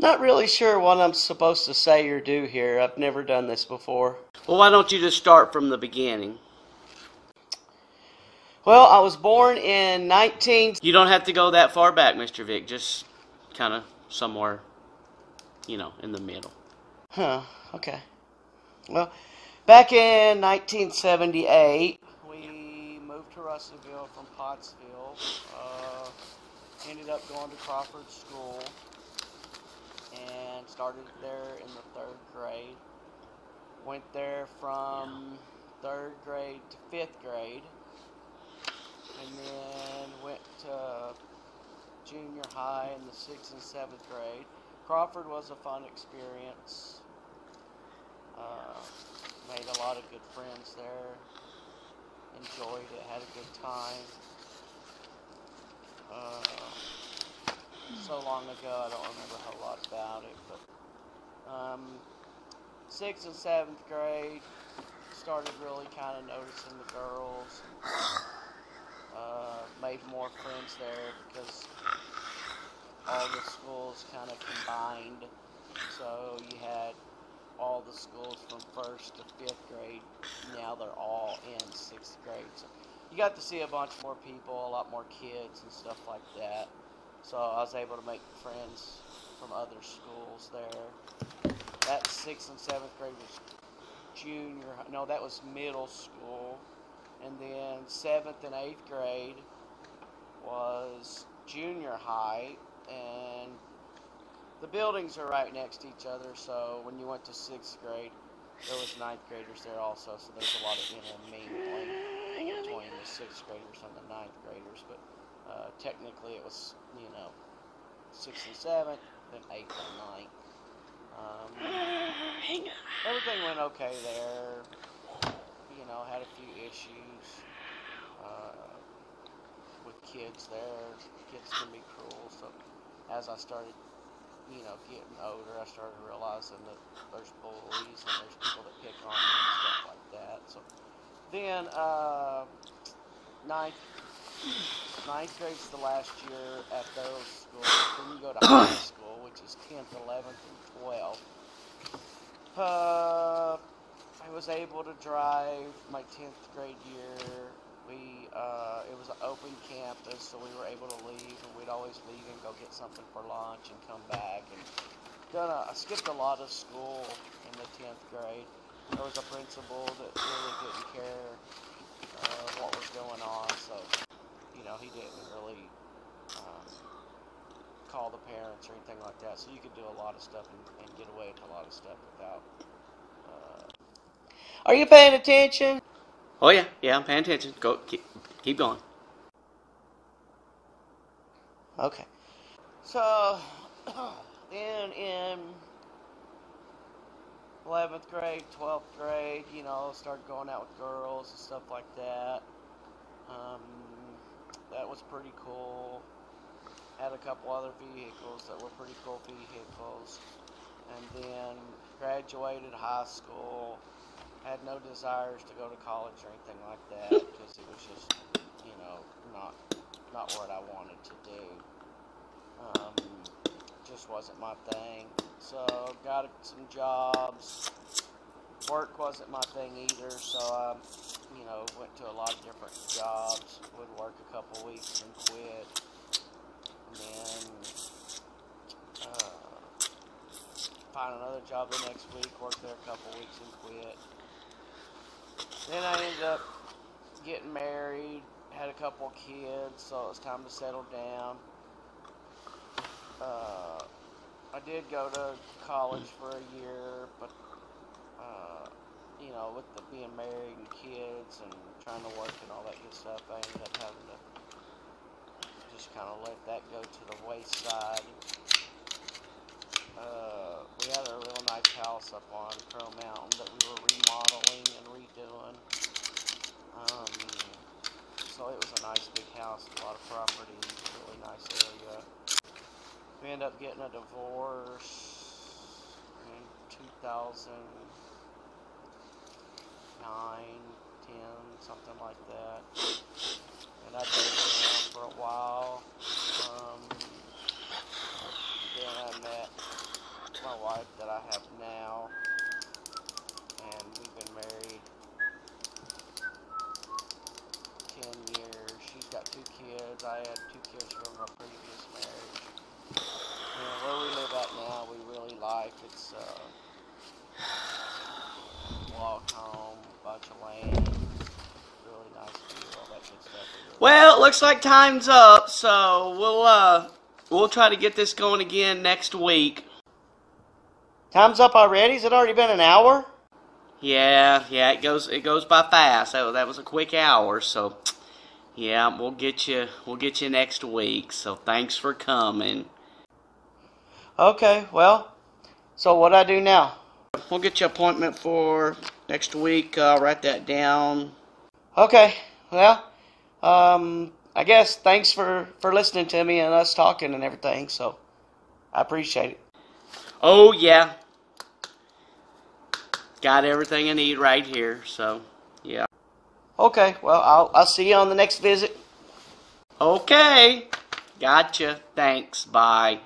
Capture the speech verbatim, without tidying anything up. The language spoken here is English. Not really sure what I'm supposed to say or do here. I've never done this before. Well, why don't you just start from the beginning? Well, I was born in nineteen... You don't have to go that far back, Mister Vic. Just kind of somewhere, you know, in the middle. Huh, okay. Well, back in nineteen seventy-eight, we moved to Russellville from Pottsville. Uh, ended up going to Crawford School and started there in the third grade. Went there from third grade to fifth grade. And then went to junior high in the sixth and seventh grade. Crawford was a fun experience. Uh, made a lot of good friends there. Enjoyed it, had a good time. Uh, so long ago, I don't remember a whole lot about it. But um, sixth and seventh grade, started really kind of noticing the girls. Uh, made more friends there because all the schools kind of combined. So you had all the schools from first to fifth grade. Now they're all in sixth grade. So you got to see a bunch more people, a lot more kids and stuff like that. So I was able to make friends from other schools there. That sixth and seventh grade was junior. No, that was middle school. And then seventh and eighth grade was junior high, and the buildings are right next to each other, so when you went to sixth grade, there was ninth graders there also, so there's a lot of intermingling between the sixth graders and the ninth graders, but uh, technically it was, you know, sixth and seventh, then eighth and ninth. Um, everything went okay there. You know, had a few issues uh, with kids there. Kids can be cruel. So as I started, you know, getting older, I started realizing that there's bullies and there's people that pick on me and stuff like that. So then uh, ninth, ninth grade's the last year at those schools. Then you go to high school, which is tenth, eleventh, and twelfth. Uh, I was able to drive my tenth grade year. We uh, it was an open campus, so we were able to leave, and we'd always leave and go get something for lunch and come back. And done a, I skipped a lot of school in the tenth grade. There was a principal that really didn't care uh, what was going on, so you know he didn't really um, call the parents or anything like that. So you could do a lot of stuff and, and get away with a lot of stuff without. Are you paying attention? Oh, yeah. Yeah, I'm paying attention. Go, keep, keep going. Okay. So, then in eleventh grade, twelfth grade, you know, started going out with girls and stuff like that. Um, that was pretty cool. Had a couple other vehicles that were pretty cool vehicles. And then graduated high school. Had no desires to go to college or anything like that because it was just, you know, not not what I wanted to do. Um, just wasn't my thing. So got some jobs. Work wasn't my thing either. So I, you know, went to a lot of different jobs. Would work a couple weeks and quit. And then uh, find another job the next week. Work there a couple weeks and quit. Then I ended up getting married, had a couple of kids, so it was time to settle down. Uh, I did go to college for a year, but, uh, you know, with the being married and kids and trying to work and all that good stuff, I ended up having to just kind of let that go to the wayside. Uh, we had a real nice house up on Crow Mountain that we were remodeling and redoing. Um, so it was a nice big house, a lot of property, really nice area. We ended up getting a divorce in two thousand nine, ten, something like that. And I dated around for a while. Um, then I met my wife that I have now, and we've been married ten years. She's got two kids. I had two kids from my previous marriage. You know, where we live at now, we really like. It's uh, walk home, bunch of land, really nice view, all that good stuff. Well, it looks like time's up, so we'll uh. We'll try to get this going again next week. Time's up already? Has it already been an hour? Yeah, yeah, it goes it goes by fast. That, that was a quick hour, so yeah, we'll get you we'll get you next week. So thanks for coming. Okay, well, so what do I do now? We'll get you an appointment for next week. Uh, write that down. Okay, well, um. I guess thanks for, for listening to me and us talking and everything, so I appreciate it. Oh, yeah. Got everything I need right here, so, yeah. Okay, well, I'll, I'll see you on the next visit. Okay. Gotcha. Thanks. Bye.